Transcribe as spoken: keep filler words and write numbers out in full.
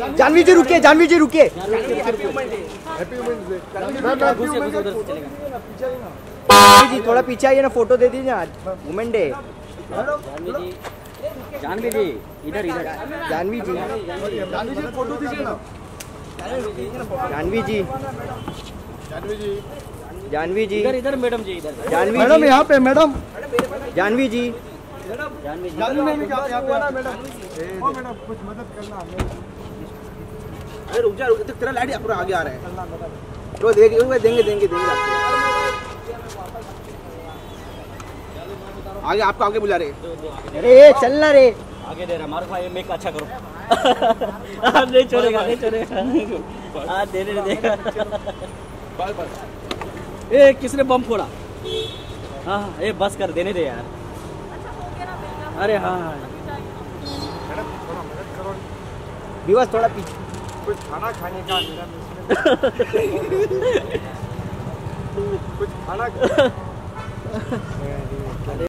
जाह्नवी जी रुकिए, जाह्नवी जी रुकिए। जी थोड़ा पीछे आइए ना, फोटो दे दीजिए आज वुमेन डे। जाह्नवी जी इधर इधर, जाह्नवी जी जाह्नवी जी फोटो दीजिए ना। जाह्नवी जी जाह्नवी जी जाह्नवी जी इधर इधर मैडम जी इधर, जाह्नवी मैडम यहाँ पे, मैडम जाह्नवी जी जाह्नवी जी यहाँ पे ना मैडम। ओ मैडम कुछ मदद करना। अरे रुक जा, रुक तक तेरा लाइट पूरा आगे आ रहा है। तो देख देंगे देंगे देंगे आगे, आपको आगे बुला रहे। अरे चलना रे आगे दे रहा मारो भाई, मेक अच्छा करो। नहीं छोड़ेगा नहीं छोड़ेगा। आ दे दे दे बाल बाल। ए किसने बम फोड़ा? हाँ ये बस कर देने दे यार। अरे हाँ हाँ विवास थोड़ा पीछे, कुछ खाना खाने का मेरा कुछ खाना।